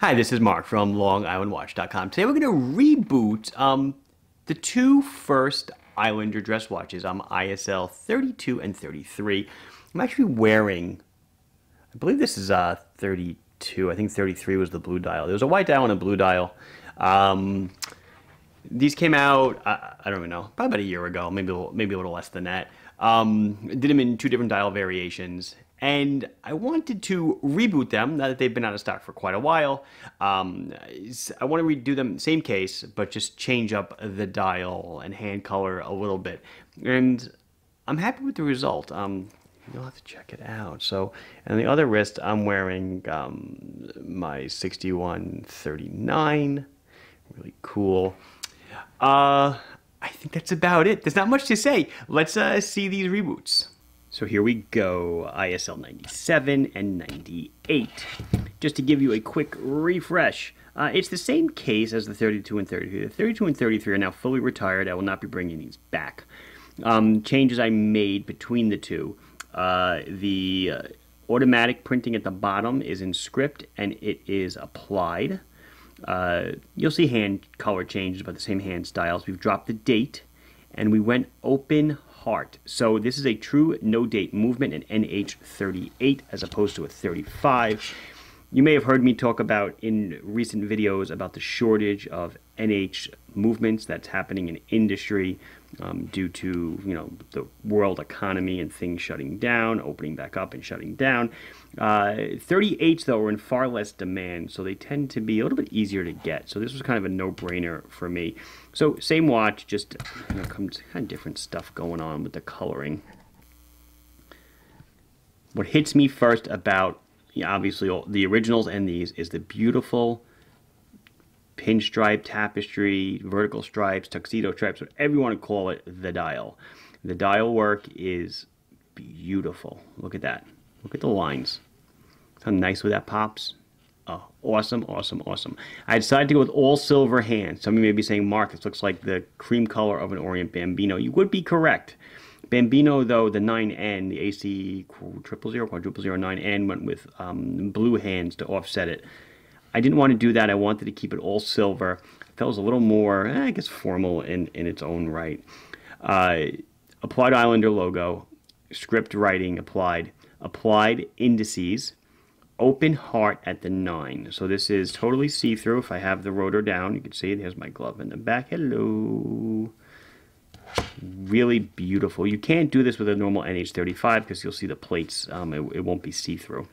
Hi, this is Mark from LongIslandWatch.com. Today we're going to reboot the two first Islander dress watches. I'm ISL 32 and 33. I'm actually wearing, I believe this is 32. I think 33 was the blue dial. There was a white dial and a blue dial. These came out, I don't even know, probably about a year ago, maybe a little less than that. Did them in two different dial variations, and I wanted to reboot them now that they've been out of stock for quite a while. I want to redo them, same case, but just change up the dial and hand color a little bit. And I'm happy with the result. You'll have to check it out. So, and the other wrist, I'm wearing my 6139. Really cool. I think that's about it. There's not much to say. Let's see these reboots. So here we go, ISL 97 and 98. Just to give you a quick refresh, it's the same case as the 32 and 33. The 32 and 33 are now fully retired. I will not be bringing these back. Changes I made between the two. The automatic printing at the bottom is in script and it is applied. You'll see hand color changes by the same hand styles. We've dropped the date and we went open heart. So this is a true no date movement, an NH38 as opposed to a 35. You may have heard me talk about in recent videos about the shortage of NH movements that's happening in industry due to, you know, the world economy and things shutting down, opening back up and shutting down. 38s, though, are in far less demand, so they tend to be a little bit easier to get. So this was kind of a no-brainer for me. So same watch, just, you know, comes kind of different stuff going on with the coloring. What hits me first about, yeah, obviously all the originals and these is the beautiful pinstripe tapestry, vertical stripes, tuxedo stripes, whatever you want to call it, the dial. The dial work is beautiful. Look at that. Look at the lines. See how nicely that pops? Oh, awesome, awesome, awesome. I decided to go with all silver hands. Some of you may be saying, Mark, this looks like the cream color of an Orient Bambino. You would be correct. Bambino, though, the 9N, the AC 0000 0000 9N went with blue hands to offset it. I didn't want to do that. I wanted to keep it all silver. I felt it was a little more, I guess, formal in its own right. Applied Islander logo, script writing applied, applied indices, open heart at the 9. So this is totally see-through. If I have the rotor down, you can see there's my glove in the back. Hello. Really beautiful. You can't do this with a normal NH35 because you'll see the plates. It won't be see-through.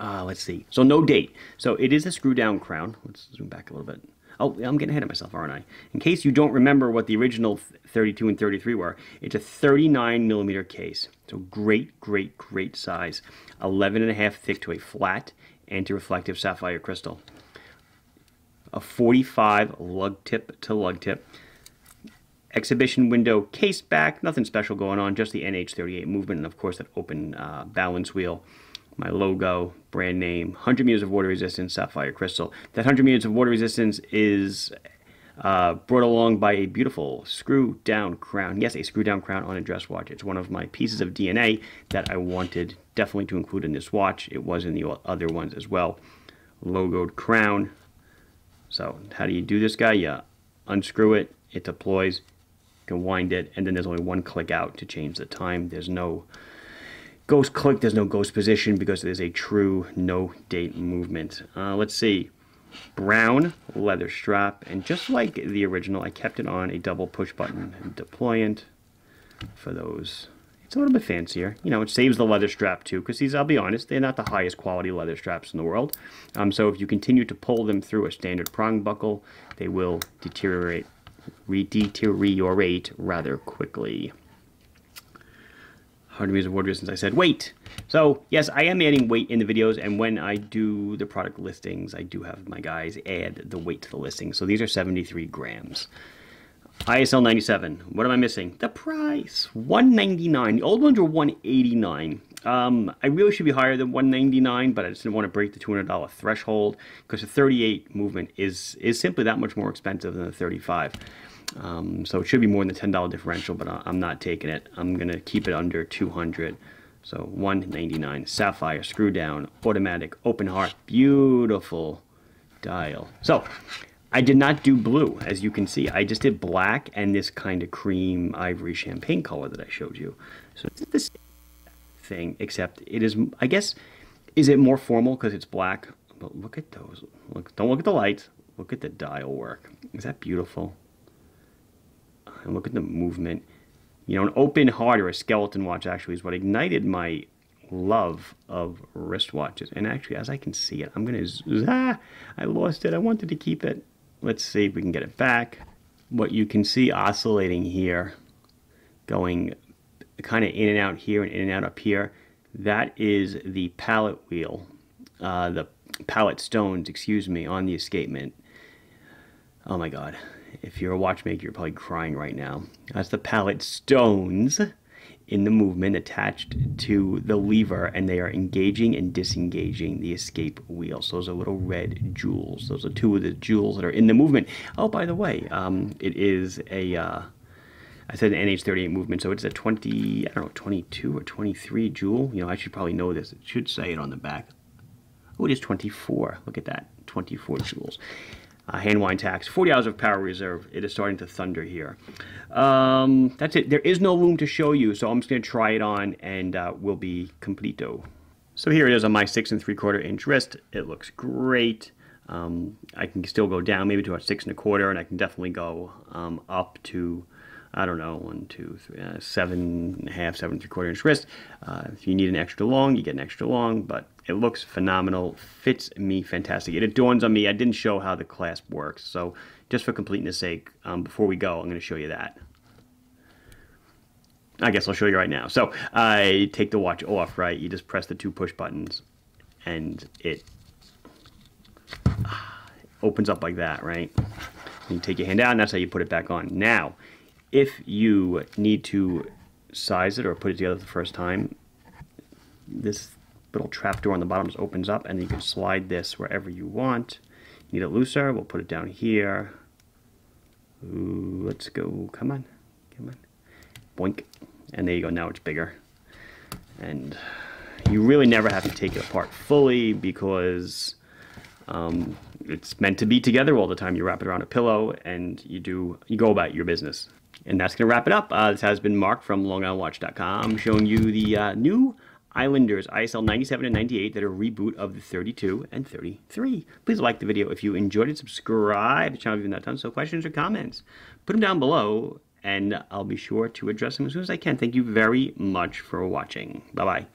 Let's see. So no date. So it is a screw-down crown. Let's zoom back a little bit. Oh, I'm getting ahead of myself, aren't I? In case you don't remember what the original 32 and 33 were, it's a 39mm case. So great, great, great size. 11.5 thick to a flat anti-reflective sapphire crystal. A 45 lug tip to lug tip. Exhibition window case back, nothing special going on, just the NH38 movement and of course that open balance wheel. My logo, brand name, 100 meters of water resistance, sapphire crystal. That 100 meters of water resistance is brought along by a beautiful screw down crown. Yes, a screw down crown on a dress watch. It's one of my pieces of DNA that I wanted definitely to include in this watch. It was in the other ones as well. Logoed crown. So how do you do this guy? You unscrew it, it deploys, you can wind it, and then there's only one click out to change the time. There's no ghost click, there's no ghost position because there's a true no date movement. Let's see, brown leather strap, and just like the original, I kept it on a double push button deployant for those. It's a little bit fancier, you know, it saves the leather strap too, because these, I'll be honest, they're not the highest quality leather straps in the world. So if you continue to pull them through a standard prong buckle, they will deteriorate rather quickly. 100 meters of water resistance, I said weight. So yes, I am adding weight in the videos, and when I do the product listings, I do have my guys add the weight to the listing. So these are 73 grams. ISL 97, what am I missing? The price, $199. The old ones were $189. I really should be higher than $199, but I just didn't want to break the $200 threshold because the 38 movement is simply that much more expensive than the 35. So it should be more than the $10 differential, but I'm not taking it. I'm going to keep it under $200. So $199, sapphire, screw down, automatic, open heart, beautiful dial. So I did not do blue, as you can see. I just did black and this kind of cream ivory champagne color that I showed you. So it's the same thing, except it is, I guess, is it more formal because it's black? But look at those. Look, don't look at the lights. Look at the dial work. Is that beautiful? And look at the movement. You know, an open heart or a skeleton watch actually is what ignited my love of wristwatches. And actually, as I can see it, I'm going to... I lost it. I wanted to keep it. Let's see if we can get it back. What you can see oscillating here, going kind of in and out here and in and out up here, that is the pallet wheel, the pallet stones, excuse me, on the escapement. Oh my God. If you're a watchmaker, you're probably crying right now. That's the pallet stones in the movement attached to the lever, and they are engaging and disengaging the escape wheels. Those are little red jewels. Those are two of the jewels that are in the movement. Oh, by the way, it is a, I said an NH38 movement, so it's a 20, I don't know, 22 or 23 joule. You know, I should probably know this. It should say it on the back. Oh, it is 24. Look at that, 24 joules. Hand wind tax, 40 hours of power reserve. It is starting to thunder here. That's it. There is no room to show you, so I'm just going to try it on, and we'll be completo. So here it is on my 6 3/4 inch wrist. It looks great. I can still go down maybe to about 6 1/4, and I can definitely go up to, I don't know, 1, 2, 3, 7 1/2, 7 3/4 inch wrist. If you need an extra long, you get an extra long, but it looks phenomenal, fits me fantastic. It adorns on me. I didn't show how the clasp works, so just for completeness sake, before we go, I'm going to show you that. I guess I'll show you right now. So I take the watch off, right? You just press the 2 push buttons, and it opens up like that, right? You take your hand out, and that's how you put it back on. Now, if you need to size it or put it together the first time, this little trap door on the bottom just opens up, and you can slide this wherever you want. You need it looser, we'll put it down here. Ooh, let's go, come on, come on. Boink, and there you go, now it's bigger. And you really never have to take it apart fully because it's meant to be together all the time. You wrap it around a pillow and you go about your business. And that's going to wrap it up. This has been Mark from LongIslandWatch.com showing you the new Islanders ISL 97 and 98 that are a reboot of the 32 and 33. Please like the video if you enjoyed it. Subscribe to the channel if you've not done so. Questions or comments, put them down below, and I'll be sure to address them as soon as I can. Thank you very much for watching. Bye-bye.